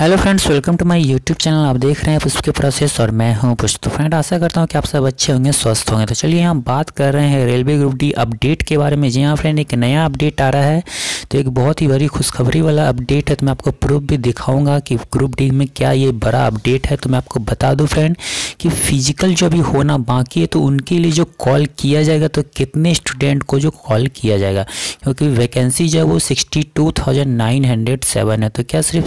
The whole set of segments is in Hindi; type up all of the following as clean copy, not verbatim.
Hello friends, welcome to my YouTube channel. आप देख रहे हैं पुष्प के प्रोसेस और मैं हूं पुष्प। तो फ्रेंड, आशा करता हूं कि आप सब अच्छे होंगे, स्वस्थ होंगे। तो चलिए हम बात कर रहे हैं रेलवे ग्रुप डी अपडेट के बारे में। जी हां फ्रेंड, एक नया अपडेट आ रहा है। तो एक बहुत ही बड़ी खुशखबरी वाला अपडेट है। तो मैं आपको प्रूफ भी दिखाऊँगा कि ग्रुप डी में क्या ये बड़ा अपडेट है। तो मैं आपको बता दूँ फ्रेंड कि फिजिकल जो अभी होना बाकी है, तो उनके लिए जो कॉल किया जाएगा, तो कितने स्टूडेंट को जो कॉल किया जाएगा, क्योंकि वैकेंसी जो है वो 62,907 है। तो क्या सिर्फ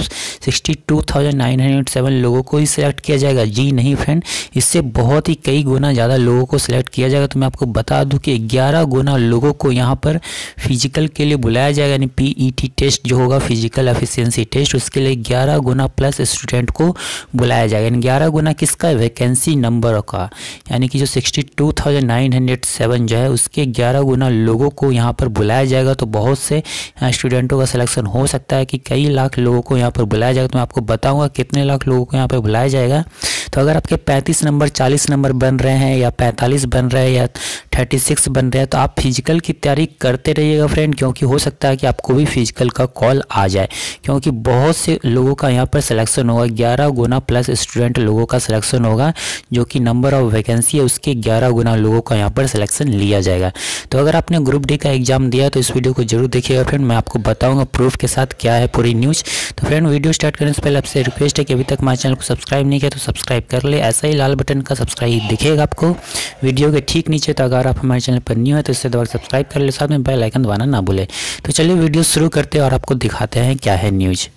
62,907 लोगों को ही सिलेक्ट किया जाएगा? जी नहीं फ्रेंड, इससे बहुत ही कई गुना ज़्यादा लोगों को सिलेक्ट किया जाएगा। तो मैं आपको बता दूं कि 11 गुना लोगों को यहाँ पर फिजिकल के लिए बुलाया जाएगा, यानी PET टेस्ट जो होगा, फिजिकल एफिशिएंसी टेस्ट, उसके लिए 11 गुना प्लस स्टूडेंट को बुलाया जाएगा। यानी 11 गुना किसका? वैकेंसी नंबर का। यानी कि जो 62,907 जो है उसके 11 गुना लोगों को यहाँ पर बुलाया जाएगा। तो बहुत से स्टूडेंटों का सिलेक्शन हो सकता है कि कई लाख लोगों को यहाँ पर बुलाया जाएगा। तो आपको बताऊंगा कितने लाख लोगों को यहाँ पे बुलाया जाएगा। तो अगर आपके 35 नंबर, 40 नंबर बन रहे हैं, या 45 बन रहे हैं, या 36 बन रहे हैं, तो आप फिजिकल की तैयारी करते रहिएगा फ्रेंड, क्योंकि हो सकता है कि आपको भी फिजिकल का कॉल आ जाए, क्योंकि बहुत से लोगों का यहाँ पर सिलेक्शन होगा। 11 गुना प्लस स्टूडेंट लोगों का सिलेक्शन होगा, जो कि नंबर ऑफ वैकेंसी है उसके 11 गुना लोगों का यहाँ पर सिलेक्शन लिया जाएगा। तो अगर आपने ग्रुप डी का एग्जाम दिया तो इस वीडियो को जरूर देखिएगा फ्रेंड। मैं आपको बताऊँगा प्रूफ के साथ क्या है पूरी न्यूज़। तो फ्रेंड, वीडियो स्टार्ट करने से पहले आपसे रिक्वेस्ट है कि अभी तक हमारे चैनल को सब्सक्राइब नहीं किया तो सब्सक्राइब कर ले। ऐसा ही लाल बटन का सब्सक्राइब दिखेगा आपको वीडियो के ठीक नीचे। तो अगर आप हमारे चैनल पर न्यू है तो इससे दबाकर सब्सक्राइब कर ले, साथ में बेल आइकन दबाना ना भूले। तो चलिए वीडियो शुरू करते हैं और आपको दिखाते हैं क्या है न्यूज़।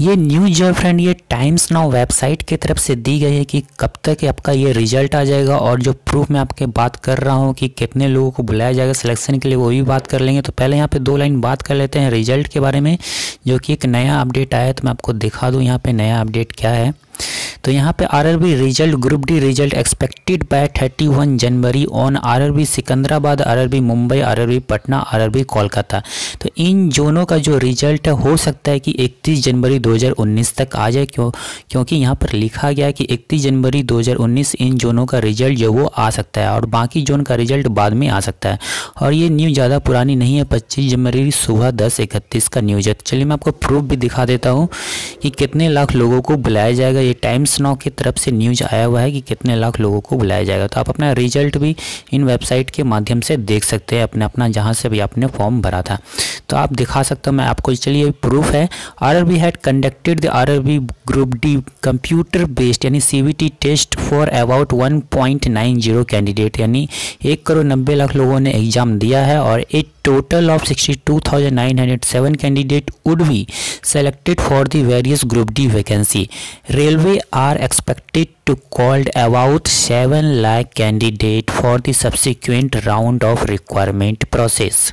ये न्यूज़ जो है फ्रेंड, ये टाइम्स नाउ वेबसाइट की तरफ से दी गई है कि कब तक आपका ये रिजल्ट आ जाएगा। और जो प्रूफ मैं आपके बात कर रहा हूँ कि कितने लोगों को बुलाया जाएगा सिलेक्शन के लिए, वो भी बात कर लेंगे। तो पहले यहाँ पे दो लाइन बात कर लेते हैं रिजल्ट के बारे में, जो कि एक नया अपडेट आया है। तो मैं आपको दिखा दूँ यहाँ पर नया अपडेट क्या है। तो यहाँ पे RRB result, group D result expected by 31 January on RRB Secunderabad, RRB Mumbai, RRB Patna, RRB Kolkata. तो इन जोनों का जो रिजल्ट है, हो सकता है कि 31 जनवरी 2019 तक आ जाए। क्योंकि यहाँ पर लिखा गया है कि 31 जनवरी 2019 इन जोनों का रिजल्ट जो वो आ सकता है, और बाकी जोन का रिजल्ट बाद में आ सकता है। और ये न्यूज़ ज़्यादा पुरानी नहीं है, 25 जनवरी सुबह 10:31 का न्यूज़ है। चलिए मैं आपको प्रूफ भी दिखा देता हूँ कि कितने लाख लोगों को बुलाया जाएगा। ये टाइम्स नाउ की तरफ से न्यूज़ आया हुआ है कि कितने लाख लोगों को बुलाया जाएगा। तो आप अपना रिजल्ट भी इन वेबसाइट के माध्यम से देख सकते हैं, अपना जहां से भी आपने फॉर्म भरा था। तो आप दिखा सकता हूं मैं आपको। चलिए प्रूफ है, RRB had conducted the RRB group D computer based यानी CBT test for about 1.90 candidate, यानी 1,90,00,000 लोगों ने एग्जाम दिया है। और एक total of 62,907 candidate would be selected for the various group D vacancy. Railway are expected to called about 7 lakh candidate for the subsequent round of requirement process.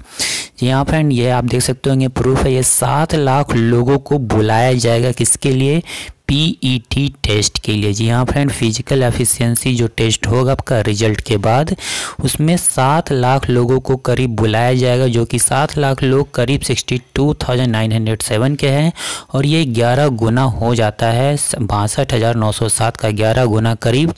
जी हाँ फ्रेंड, ये आप देख सकते होंगे प्रूफ है। ये 7 लाख लोगों को बुलाया जाएगा, किसके लिए? PET टेस्ट के लिए। जी हाँ फ्रेंड, फिजिकल एफिशिएंसी जो टेस्ट होगा आपका रिजल्ट के बाद, उसमें 7 लाख लोगों को करीब बुलाया जाएगा, जो कि 7 लाख लोग करीब 62,907 के हैं। और ये 11 गुना हो जाता है, 62,907 का 11 गुना, करीब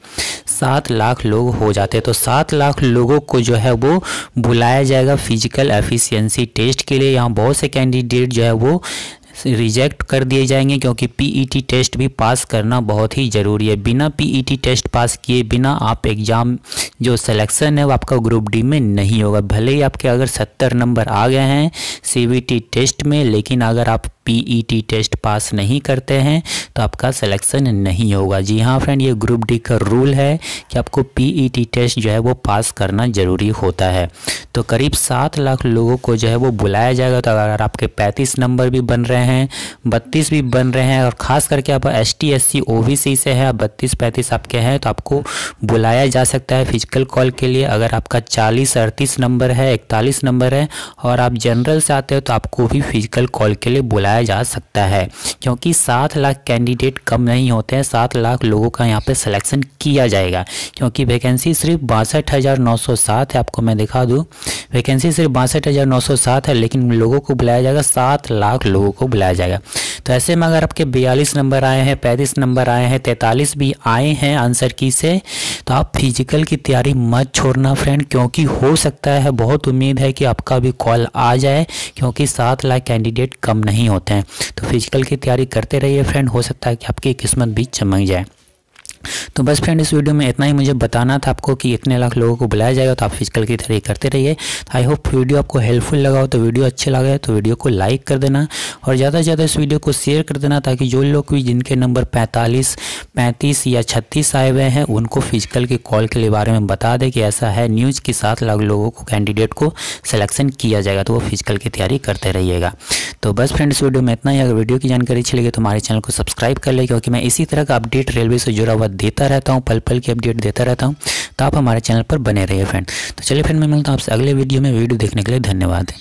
7 लाख लोग हो जाते हैं। तो 7 लाख लोगों को जो है वो बुलाया जाएगा फिजिकल एफिशिएंसी टेस्ट के लिए। यहाँ बहुत से कैंडिडेट जो है वो रिजेक्ट कर दिए जाएंगे, क्योंकि PET टेस्ट भी पास करना बहुत ही ज़रूरी है। बिना PET टेस्ट पास किए बिना आप एग्ज़ाम जो सिलेक्शन है वो आपका ग्रुप डी में नहीं होगा। भले ही आपके अगर 70 नंबर आ गए हैं CBT टेस्ट में, लेकिन अगर आप PET टेस्ट पास नहीं करते हैं तो आपका सिलेक्शन नहीं होगा। जी हाँ फ्रेंड, ये ग्रुप डी का रूल है कि आपको PET टेस्ट जो है वो पास करना ज़रूरी होता है। तो करीब 7 लाख लोगों को जो है वो बुलाया जाएगा। तो अगर आपके 35 नंबर भी बन रहे हैं, 32 भी बन रहे हैं, और ख़ास करके आप ST SC OBC से हैं, 32-35 आपके हैं, तो आपको बुलाया जा सकता है फिजिकल कॉल के लिए। अगर आपका 40-38 नंबर है, 41 नंबर है, और आप जनरल से आते हो, तो आपको भी फिजिकल कॉल के लिए बुलाया जा सकता है, क्योंकि 7 लाख कैंडिडेट कम नहीं होते हैं। 7 लाख लोगों का यहाँ पे सिलेक्शन किया जाएगा, क्योंकि वैकेंसी सिर्फ 62,907 है। आपको मैं दिखा दूँ, वैकेंसी सिर्फ 62,907 है, लेकिन लोगों को बुलाया जाएगा 7 लाख लोगों को बुलाया जाएगा। तो ऐसे में अगर आपके 42 नंबर आए हैं, 35 नंबर आए हैं, 43 भी आए हैं आंसर की से, तो आप फिजिकल की तैयारी मत छोड़ना फ्रेंड, क्योंकि हो सकता है, बहुत उम्मीद है कि आपका भी कॉल आ जाए, क्योंकि 7 लाख कैंडिडेट कम नहीं होते। होते हैं। तो फिजिकल की तैयारी करते रहिए फ्रेंड, हो सकता है कि आपकी किस्मत भी चमक जाए। तो बस फ्रेंड इस वीडियो में इतना ही मुझे बताना था आपको कि इतने लाख लोगों को बुलाया जाएगा, तो आप फिजिकल की तैयारी करते रहिए। आई होप वीडियो आपको हेल्पफुल लगा हो, तो वीडियो अच्छे लगे तो वीडियो को लाइक कर देना और ज़्यादा से ज़्यादा इस वीडियो को शेयर कर देना, ताकि जो लोग भी जिनके नंबर 45, 35 या 36 आए हुए हैं उनको फिजिकल की कॉल के बारे में बता दें कि ऐसा है न्यूज़ कि 7 लाख लोगों को कैंडिडेट को सिलेक्शन किया जाएगा, तो वो फिजिकल की तैयारी करते रहिएगा। तो बस फ्रेंड इस वीडियो में इतना ही। अगर वीडियो की जानकारी अच्छी लगी तो हमारे चैनल को सब्सक्राइब कर लें, क्योंकि मैं इसी तरह का अपडेट रेलवे से जुड़ा हुआ देता रहता हूँ, पल पल की अपडेट देता रहता हूँ। तो आप हमारे चैनल पर बने रहिए फ्रेंड। तो चलिए फ्रेंड मैं मिलता हूँ आपसे अगले वीडियो में। वीडियो देखने के लिए धन्यवाद।